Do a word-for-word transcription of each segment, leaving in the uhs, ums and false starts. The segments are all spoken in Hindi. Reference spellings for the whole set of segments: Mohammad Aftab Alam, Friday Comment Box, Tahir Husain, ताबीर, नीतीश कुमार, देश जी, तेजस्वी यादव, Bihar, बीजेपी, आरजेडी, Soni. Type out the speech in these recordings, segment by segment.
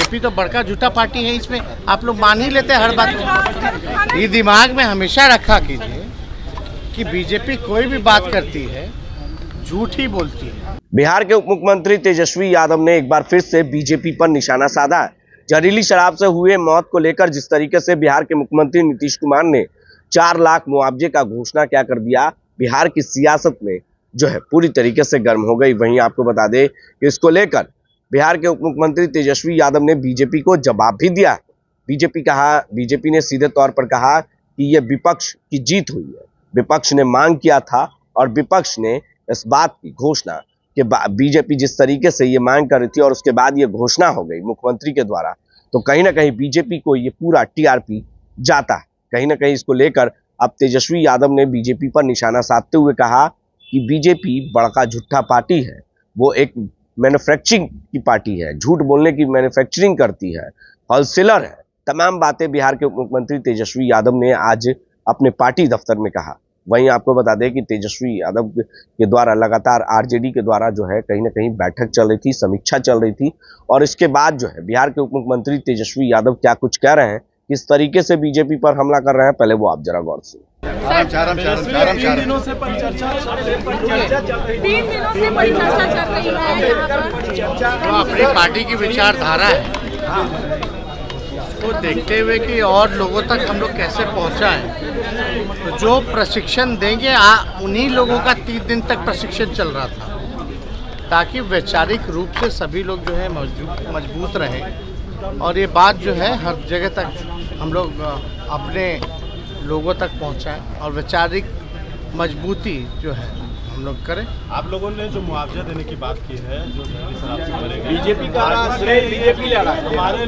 बीजेपी तो बड़का झूठा पार्टी है, इसमें आप लोग मान ही लेते हैं हर बात। ये दिमाग में हमेशा रखा कीजिए कि बीजेपी कोई भी बात करती है झूठ ही बोलती है। बिहार के उप मुख्यमंत्री तेजस्वी यादव ने एक बार फिर से बीजेपी पर निशाना साधा। जहरीली शराब से हुए मौत को लेकर जिस तरीके से बिहार के मुख्यमंत्री नीतीश कुमार ने चार लाख मुआवजे का घोषणा क्या कर दिया, बिहार की सियासत में जो है पूरी तरीके से गर्म हो गई। वहीं आपको बता दें कि इसको लेकर बिहार के उप मुख्यमंत्री तेजस्वी यादव ने बीजेपी को जवाब भी दिया। बीजेपी कहा बीजेपी ने सीधे तौर पर कहा कि यह विपक्ष की जीत हुई है, विपक्ष ने मांग किया था और विपक्ष ने इस बात की घोषणा कि बीजेपी जिस तरीके से ये मांग कर रही थी और उसके बाद ये घोषणा हो गई मुख्यमंत्री के द्वारा, तो कहीं ना कहीं बीजेपी को ये पूरा टीआरपी जाता है। कहीं ना कहीं इसको लेकर अब तेजस्वी यादव ने बीजेपी पर निशाना साधते हुए कहा कि बीजेपी बड़का झूठा पार्टी है, वो एक मैन्युफैक्चरिंग की पार्टी है, झूठ बोलने की मैन्युफैक्चरिंग करती है, होलसेलर है। तमाम बातें बिहार के उप मुख्यमंत्री तेजस्वी यादव ने आज अपने पार्टी दफ्तर में कहा। वहीं आपको बता दें कि तेजस्वी यादव के द्वारा लगातार आरजेडी के द्वारा जो है कहीं ना कहीं बैठक चल रही थी, समीक्षा चल रही थी और इसके बाद जो है बिहार के उप मुख्यमंत्री तेजस्वी यादव क्या कुछ कह रहे हैं, किस तरीके से बीजेपी पर हमला कर रहे हैं, पहले वो आप जरा गौर से। अपनी पार्टी की विचारधारा है को देखते हुए कि और लोगों तक हम लोग कैसे पहुंचाएं, तो जो प्रशिक्षण देंगे उन्हीं लोगों का तीन दिन तक प्रशिक्षण चल रहा था ताकि वैचारिक रूप से सभी लोग जो है मजबूत रहें और ये बात जो है हर जगह तक हम लोग अपने लोगों तक पहुंचाएं और वैचारिक मजबूती जो है हम लोग करें। आप लोगों ने जो मुआवजा देने की बात की है, जो बीजेपी का बीजेपी ले रहा है, हमारे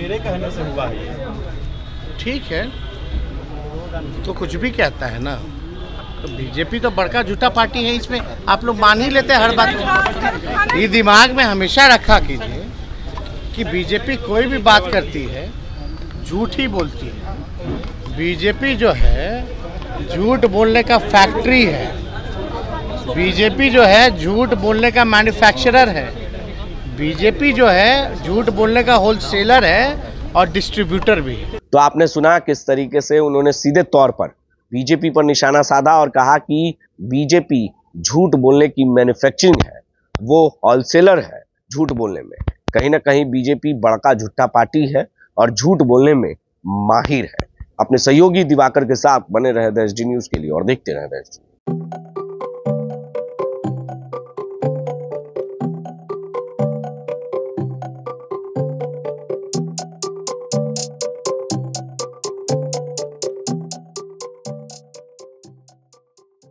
मेरे कहने से हुआ है, ठीक है तो कुछ भी कहता है ना, तो बीजेपी तो बड़का झूठा पार्टी है, इसमें आप लोग मान ही लेते हैं हर बात। ये दिमाग में हमेशा रखा कीजिए कि बीजेपी कोई भी बात करती है झूठ ही बोलती है। बीजेपी जो है झूठ बोलने का फैक्ट्री है, बीजेपी जो है झूठ बोलने का मैन्युफैक्चरर है, बीजेपी जो है झूठ बोलने का होलसेलर है और डिस्ट्रीब्यूटर भी है। तो आपने सुना किस तरीके से उन्होंने सीधे तौर पर बीजेपी पर निशाना साधा और कहा कि बीजेपी झूठ बोलने की मैन्युफैक्चरिंग है, वो होलसेलर है झूठ बोलने में। कहीं ना कहीं बीजेपी बड़का झूठा पार्टी है और झूठ बोलने में माहिर है। अपने सहयोगी दिवाकर के साथ बने रहे देश जी न्यूज के लिए और देखते रहे देश जी।